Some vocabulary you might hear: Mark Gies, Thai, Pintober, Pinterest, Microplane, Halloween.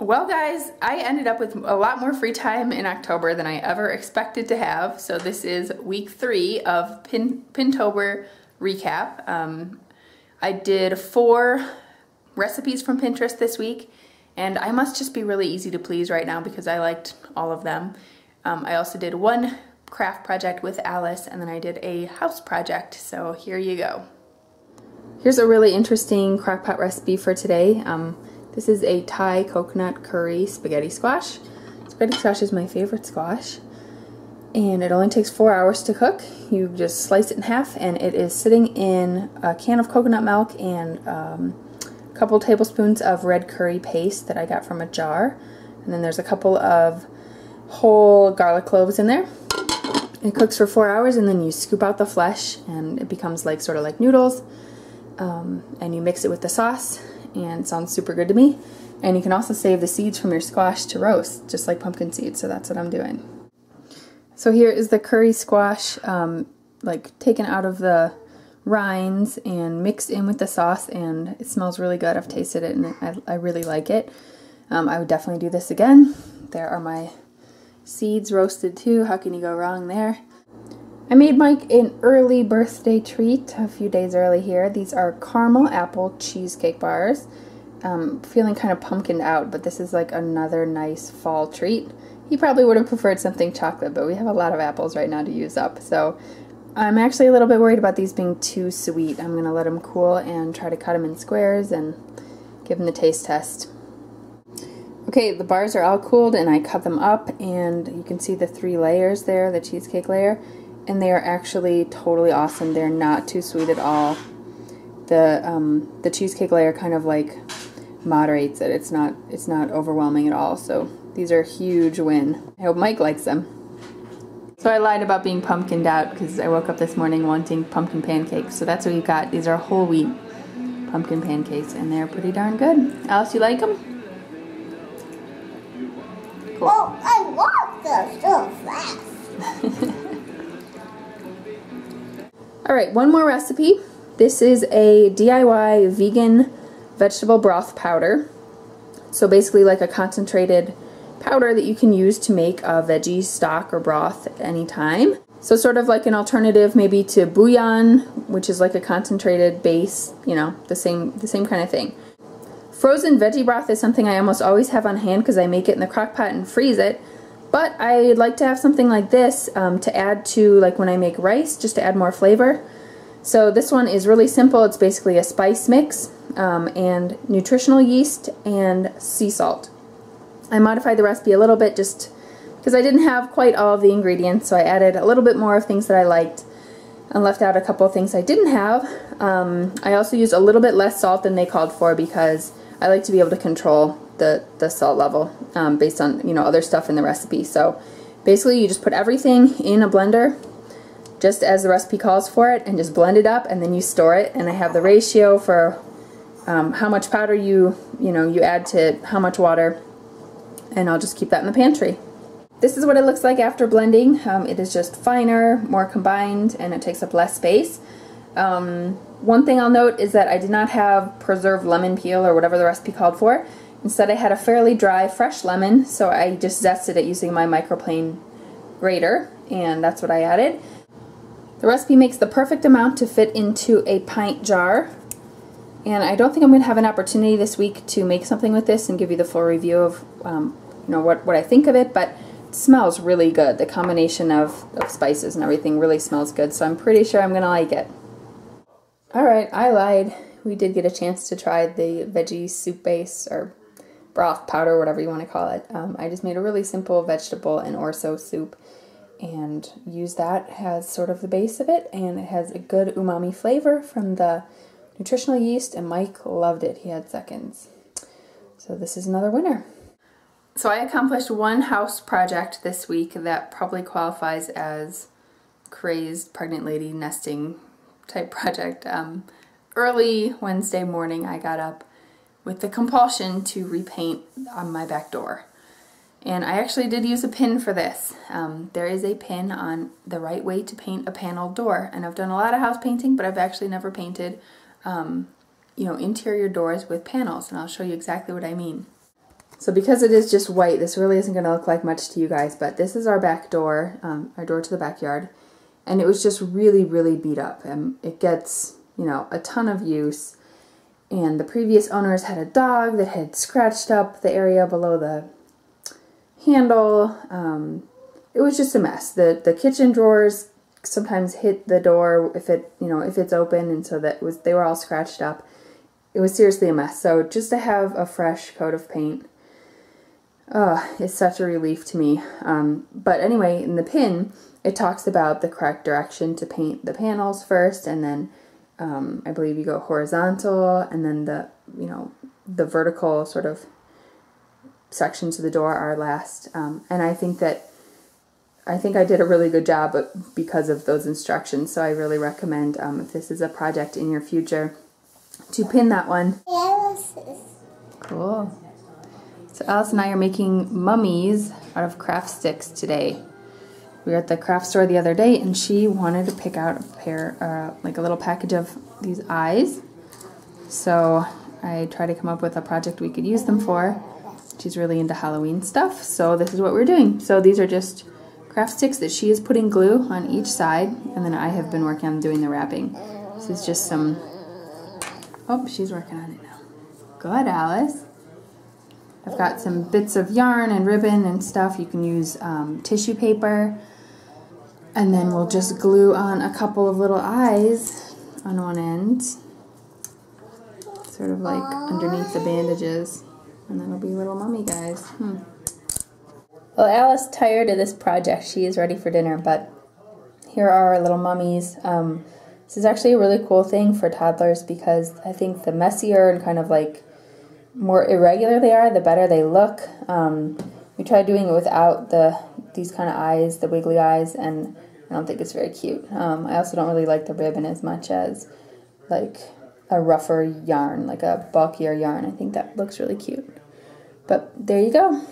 Well guys, I ended up with a lot more free time in October than I ever expected to have. So this is week 3 of Pintober recap. I did 4 recipes from Pinterest this week, and I must just be really easy to please right now because I liked all of them. I also did 1 craft project with Alice, and then I did a house project, so here you go. Here's a really interesting crock pot recipe for today. This is a Thai coconut curry spaghetti squash. Spaghetti squash is my favorite squash, and it only takes 4 hours to cook. You just slice it in half, and it is sitting in a can of coconut milk and a couple tablespoons of red curry paste that I got from a jar. And then there's a couple of whole garlic cloves in there. It cooks for 4 hours, and then you scoop out the flesh, and it becomes like sort of like noodles. And you mix it with the sauce, and it sounds super good to me. And you can also save the seeds from your squash to roast, just like pumpkin seeds, so that's what I'm doing. So here is the curry squash, like taken out of the rinds and mixed in with the sauce, and it smells really good. I've tasted it, and I really like it. I would definitely do this again. There are my seeds roasted too. How can you go wrong there? I made Mike an early birthday treat a few days early here. These are caramel apple cheesecake bars. Feeling kind of pumpkined out, but this is like another nice fall treat. He probably would have preferred something chocolate, but we have a lot of apples right now to use up. So I'm actually a little bit worried about these being too sweet. I'm going to let them cool and try to cut them in squares and give them the taste test. Okay, the bars are all cooled, and I cut them up, and you can see the 3 layers there, the cheesecake layer, and they are actually totally awesome. They're not too sweet at all. The cheesecake layer kind of like moderates it. It's not overwhelming at all, so these are a huge win. I hope Mike likes them. So I lied about being pumpkined out because I woke up this morning wanting pumpkin pancakes, so that's what you got. These are whole wheat pumpkin pancakes, and they're pretty darn good. Alice, you like them? Cool. Well, I walked them so fast. Alright, one more recipe. This is a DIY vegan vegetable broth powder. So basically like a concentrated powder that you can use to make a veggie stock or broth at any time. So sort of like an alternative maybe to bouillon, which is like a concentrated base, you know, the same kind of thing. Frozen veggie broth is something I almost always have on hand because I make it in the crock pot and freeze it, but I'd like to have something like this to add to, like when I make rice, just to add more flavor. So this one is really simple. It's basically a spice mix and nutritional yeast and sea salt. I modified the recipe a little bit just because I didn't have quite all of the ingredients, so I added a little bit more of things that I liked and left out a couple of things I didn't have. I also used a little bit less salt than they called for because I like to be able to control the salt level based on, you know, other stuff in the recipe. So basically you just put everything in a blender just as the recipe calls for it and just blend it up, and then you store it. And I have the ratio for how much powder you add to how much water, and I'll just keep that in the pantry. This is what it looks like after blending. It is just finer, more combined, and it takes up less space. One thing I'll note is that I did not have preserved lemon peel or whatever the recipe called for. Instead I had a fairly dry fresh lemon, so I just zested it using my microplane grater, and that's what I added. The recipe makes the perfect amount to fit into a pint jar, and I don't think I'm going to have an opportunity this week to make something with this and give you the full review of you know, what I think of it, but it smells really good. The combination of spices and everything really smells good, so I'm pretty sure I'm going to like it. Alright, I lied. We did get a chance to try the veggie soup base or broth powder, whatever you want to call it. I just made a really simple vegetable and orzo soup and used that as sort of the base of it, and it has a good umami flavor from the nutritional yeast, and Mike loved it. He had seconds. So this is another winner. So I accomplished 1 house project this week that probably qualifies as crazed pregnant lady nesting type project. Early Wednesday morning I got up with the compulsion to repaint on my back door, and I actually did use a pin for this. There is a pin on the right way to paint a paneled door, and I've done a lot of house painting, but I've actually never painted you know, interior doors with panels, and I'll show you exactly what I mean. So because it is just white, this really isn't going to look like much to you guys, but this is our back door, our door to the backyard, and it was just really, really beat up, and it gets, you know, a ton of use, and the previous owners had a dog that had scratched up the area below the handle. It was just a mess. The kitchen drawers sometimes hit the door if it, you know, if it's open, and so that was, they were all scratched up. It was seriously a mess. So just to have a fresh coat of paint, oh, it's such a relief to me. But anyway, in the pin, it talks about the correct direction to paint the panels first, and then I believe you go horizontal, and then the, you know, the vertical sort of sections of the door are last. And I think that, I think I did a really good job because of those instructions. So I really recommend, if this is a project in your future, to pin that one. Cool. So Alice and I are making mummies out of craft sticks today. We were at the craft store the other day, and she wanted to pick out a pair, like a little package of these eyes. So I tried to come up with a project we could use them for. She's really into Halloween stuff, so this is what we're doing. So these are just craft sticks that she is putting glue on each side, and then I have been working on doing the wrapping. This is just some... Oh, she's working on it now. Good, Alice. I've got some bits of yarn and ribbon and stuff. You can use tissue paper, and then we'll just glue on a couple of little eyes on one end, sort of like underneath the bandages, and that'll be little mummy guys. Well, Alice tired of this project. She is ready for dinner, but here are our little mummies. This is actually a really cool thing for toddlers, because I think the messier and kind of like more irregular they are, the better they look. We tried doing it without these kind of eyes, the wiggly eyes, and I don't think it's very cute. I also don't really like the ribbon as much as like a rougher yarn, like a bulkier yarn. I think that looks really cute. But there you go.